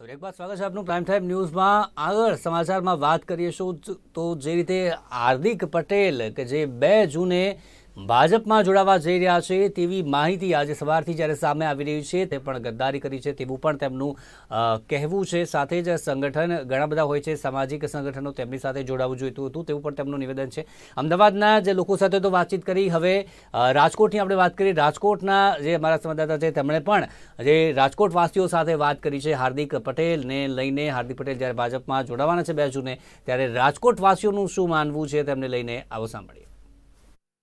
તો એકવાર સ્વાગત છે આપનું પ્રાઇમ ટાઈમ ન્યૂઝમાં। આગળ સમાચારમાં વાત કરીશું તો જે રીતે હાર્દિક પટેલ કે જે 2 જૂને ભાજપમાં જોડાવા જઈ રહ્યા છે તેવી માહિતી આજે સવારથી જ્યારે સામે આવી રહી છે તે પણ ગદ્દારી કરી છે તેવું પણ તેમનું કહેવું છે। સાથે જ સંગઠન ઘણા બધા હોય છે, સામાજિક સંગઠનો તેમની સાથે જોડાવું જોઈતું હતું તેવું પણ તેમનું નિવેદન છે। અમદાવાદના જે લોકો સાથે તો વાતચીત કરી, હવે રાજકોટની આપણે વાત કરીએ। રાજકોટના જે અમારા સંવાદદાતા છે તેમણે પણ જે રાજકોટવાસીઓ સાથે વાત કરી છે હાર્દિક પટેલને લઈને। હાર્દિક પટેલ જ્યારે ભાજપમાં જોડાવાના છે 2 જૂને ત્યારે રાજકોટવાસીઓનું શું માનવું છે તેમને લઈને આવો સાંભળીએ।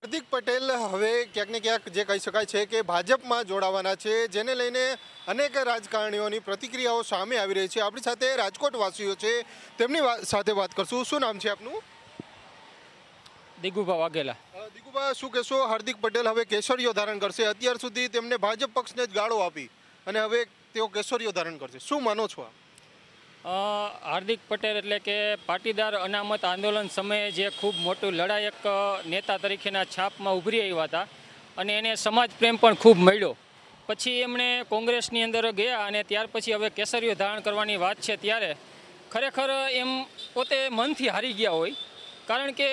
हार्दिक पटेल हवे क्यांक ने क्यांक जे कही शकाय छे के भाजपमां जोड़ावाना छे, जेने लईने अनेक राजकारणीओनी प्रतिक्रियाओ सामे आवी रही छे। आपणी साथे राजकोटवासीओ छे, तेमनी साथे वात करशुं। शुं नाम छे आपनुं? दिगुभा वाघेला। दिगुभा, शुं कहेशो हार्दिक पटेल हवे केसरियो धारण करशे? अत्यार सुधी तेमणे भाजप पक्षने ज गाळो आपी अने हवे तेओ केसरियो धारण करशे, शुं मानो छो आप? हार्दिक पटेल एटले के पाटीदार अनामत आंदोलन समय जे खूब मोटू लड़ायक नेता तरीकेना छाप में उभरी आव्या था अने एने समाज प्रेम पण खूब मळ्यो। पछी एमणे कोंग्रेसनी अंदर गया अने त्यार पछी हवे केसरियो धारण करवानी वात छे त्यारे खरेखर एम पोते मनथी हारी गया होय, कारण के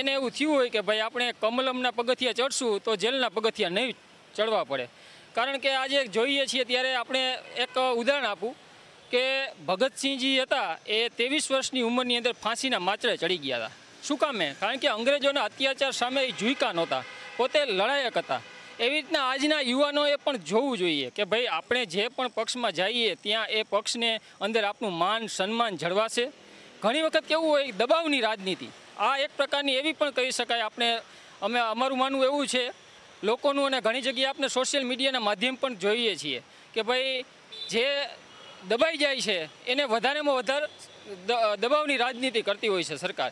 एने एवुं थयुं होय के भाई आपणे कमलमना पगथिया चढ़शुं तो जेलना पगथिया नहीं चढ़वा पड़े। कारण के आजे जोईए छीए त्यारे आपणे एक उदाहरण आपूं के भगत सिंह जी था ए 23 वर्षनी उमरनी अंदर फाँसीना माचड़े चढ़ी गया था। शुं कामे? कारण के अंग्रेजोना अत्याचार सामे झूक्या नहोता, पोते लड़ायक हता। एवी रीतना आजना युवानोए पण जोवुं जोईए के भाई आपणे जे पण पक्षमां जाईए त्यां ए पक्षने अंदर आपनुं मान सन्मान जळवाशे। घणी वखत केवुं होय दबावनी राजनीति आ एक प्रकारनी एवी पण कही शकाय। आपणे अमे अमारुं मानवुं एवुं छे लोकोनुं, अने घणी जग्याए आपणे सोशल मीडियाना माध्यम पण जोईए छीए के भाई जे दबाई जाए छे एने वधारेमां वधारे दबावनी राजनीति करती होय छे सरकार।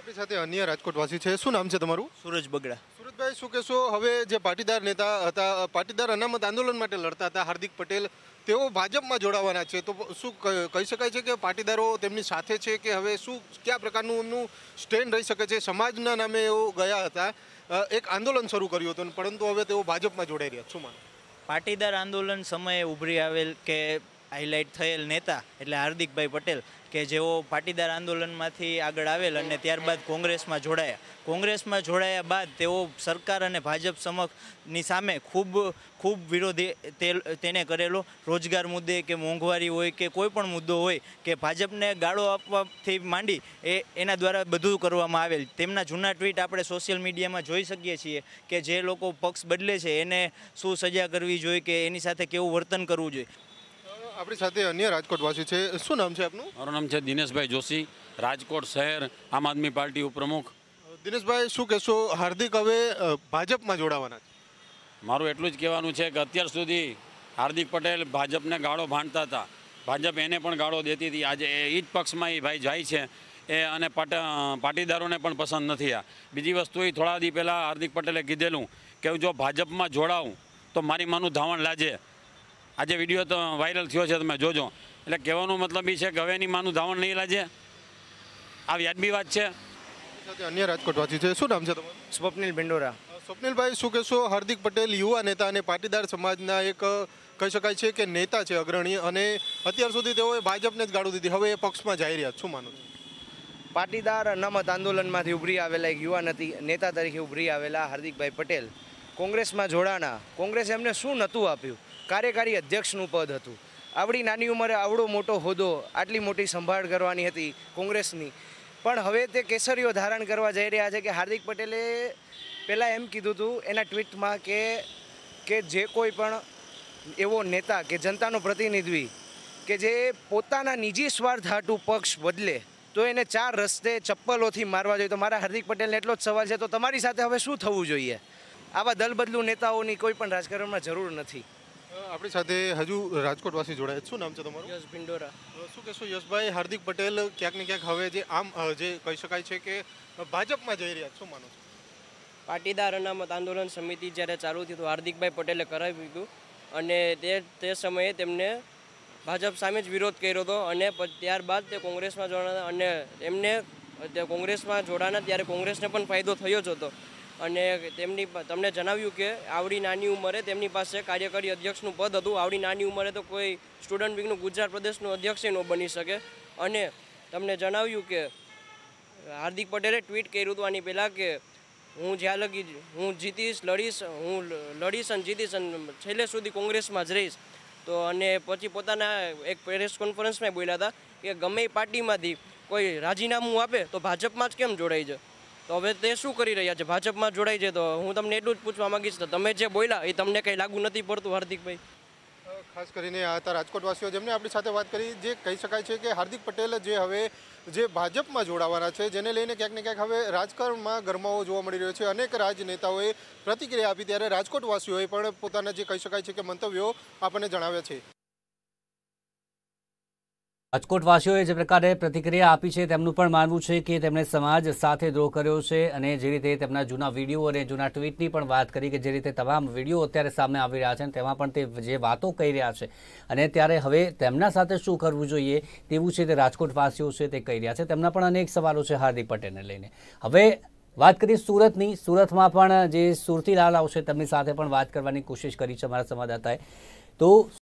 आपणी साथे अन्य राजकोटवासी छे। शुं नाम छे तमारुं? सूरज बगड़ा। सूरजभाई, शुं कहेशो हवे जे पाटीदार नेता हता, पाटीदार अनामत आंदोलन माटे लड़ता हता हार्दिक पटेल, तेओ भाजपमां जोड़ावाना छे, तो शुं कही शकाय छे के पाटीदारो तेमनी साथे छे के हवे शुं क्या प्रकारनुं एमनुं स्टेन्ड रही शके छे? समाजना नामे एओ गया हता, एक आंदोलन शरू कर्युं हतुं, परंतु हवे तेओ भाजपमां जोड़ाई रह्या छे। शुं मानो? पाटीदार आंदोलन समये उभरी आवेल के हाईलाइट थयेल नेता एटले हार्दिक भाई पटेल के जेओ पाटीदार आंदोलन मांथी आगळ आवेल अने त्यारबाद कोंग्रेसमां जोड़ाया बाद तेओ सरकार अने भाजप समक्षनी सामे खूब खूब विरोध तेने करेलो। रोजगार मुद्दे के मोंघवारी होय के कोईपण मुद्दो होय के भाजपने गाळो आपवाथी मांडी एना द्वारा बधुं करवामां आवेल। तेमना जूना ट्वीट आपणे सोशियल मीडियामां जोई शकीए छीए के जे लोको पक्ष बदले छे एने शुं सजा करवी जोईए के एनी साथे केवुं वर्तन करवुं जोईए। अपनी साथ अन्य राजकोटवासी है। शू नाम है आपनु? मारू नाम है दिनेश भाई जोशी, राजकोट शहर आम आदमी पार्टी उपप्रमुख। दिनेश भाई, शू कहो हार्दिक हवे भाजप में जोड़ावाना? मारू एटलूज कहवानुं छे कि अत्यार सुधी हार्दिक पटेल भाजप ने गाड़ो भांडता था, भाजप एने पण गाड़ो देती थी, आज ई ज पक्ष में भाई जाए छे ए अने पाटीदारों ने पण पसंद नहीं आ। बीजी वस्तु ए थोड़ा दी पहला हार्दिक पटेले कीधेलू कि जो भाजप में जोड़ाऊँ तो मारी मानु धावण लाजे। आज विडियो तो वायरल थयो छे, तमे जोजो। एटले कहेवानो मतलब ई छे कि हवेनी मानु धावण नहीं लाजे, आ व्याजबी बात छे। अन्य राजकोटवासी छे। शुं नाम छे तमारुं? स्वप्निल भिंडोरा। स्वप्निल भाई, शुं कहेशो हार्दिक पटेल युवा नेता अने पाटीदार समाजना एक कही शकाय छे के नेता छे, अग्रणी, अने अत्यार सुधी तेओए भाजपने ज गाळो दीधी, हवे ए पक्षमां जाई रह्या छे, शुं मानो छो? पाटीदार अनामत आंदोलनमांथी उभरी आवेला एक युवा नेता तरीके उभरी आवेला हार्दिकभाई पटेल कोंग्रेसमां जोडाणा। कोंग्रेसे एमने शुं नहोतुं आप्युं? कार्यकारी अध्यक्षनु पद हतुं। आवड़ी नानी उमरे आवड़ो मोटो होदो, आटली मोटी संभाळ करवानी हती कोंग्रेसनी, पण हवे ते केसरियो धारण करवा जई रह्या छे। के हार्दिक पटेले पहेला एम कीधुं हतुं एना ट्वीटमां के जे कोई पण एवो नेता के जनतानो प्रतिनिधि के जे पोताना निजी स्वार्थ हाटू पक्ष बदले तो एने 4 रस्ते चप्पलोथी मारवा जोईए। तो मारा हार्दिक पटेलने एटलो ज सवाल छे, तो तमारी साथे हवे शुं थवुं जोईए? आवा दलबदलू नेताओनी कोईपण राजकारणमां जरूर नथी। अपनी साथ हजू राजकोटवासी जोड़ाया। शू नाम है तमारुं? यश भिंडोरा। शू कहो यश भाई हार्दिक पटेल क्यांक ने क्यांक हवे जे आम जे कही शकाय छे के भाजप में जई रह्या छे, शुं मानो छो? पाटीदार अनामत आंदोलन समिति ज्यारे चालू थी तो हार्दिक भाई पटेले कराव्युं हतुं अने ते समये तेमणे भाजप सामे ज विरोध कर्यो हतो अने त्यारबाद ते कोंग्रेसमां जोड़ाणा अने एमणे कोंग्रेसमां जोड़ाणा त्यारे कोंग्रेसने पण फायदो थयो ज हतो। અને તેમની તમને જણાવ્યું કે આવડી નાની ઉંમરે તેમની પાસે કાર્યકારી અધ્યક્ષનું પદ હતું। આવડી નાની ઉંમરે તો કોઈ સ્ટુડન્ટ વિંગનું ગુજરાત પ્રદેશનું અધ્યક્ષ ન બની શકે। અને તમને જણાવ્યું કે હાર્દિક પટેલે ટ્વીટ કર્યું હતું આની પહેલાં કે हूँ ज्या लगी हूँ जीतीश लड़ीश हूँ लड़ीश जीतीश छेल्ले सुधी कोंग्रेस में ज रहीश। तो अने पछी पोताना एक प्रेस कॉन्फ्रेंस में बोल्या था कि गमे पार्टी में कोई राजीनामु आपे तो भाजप में ज केम जोड़ाई जाए। तो हवे ते शू करी रह्या छे, भाजप में जोड़ाई जाए। तो हूँ तमने एटलुं ज पूछवा मांगीश तो तमे जे बोल्या ए तमने कंई लागू नथी पड़तुं हार्दिक भाई? खास करीने आ था राजकोटवासीओ जेमने आपणी साथे वात करी जे कही शकाय छे के हार्दिक पटेल जे हवे जे भाजप में जोड़ावाना छे जेने लईने क्यांक ने क्यांक हवे राजकारण में गरमावो जोवा मळी रह्यो छे। अनेक राजनेताओए प्रतिक्रिया आपी त्यारे राजकोटवासीओए पण पोताना जे कही शकाय छे के मंतव्यो आपणे जणाव्या छे। राजकोटवासीओए जे प्रकारे प्रतिक्रिया आपी छे तेमनुं पण मानवुं छे के तेमणे समाज साथे द्रोह कर्यो छे। अने जे रीते तेमना जूना विडियो अने जूना ट्वीटनी पण वात करी के जे रीते तमाम विडियो अत्यारे सामे आवी रह्या छे तेमां पण ते जे वातो कही रह्या छे अने त्यारे हवे तेमना साथे शुं करवुं जोईए तेवुं छे ते राजकोटवासीओ छे ते कही रह्या छे। तेमना पण अनेक सवालो छे हार्दिक पटेलने लईने। हवे बात करिए सूरतनी। सूरत में पण जे सुरतीलाल आवशे तमनी साथे पण वात करवानी कोशिश करी छे हमारा संवाददाताए। तो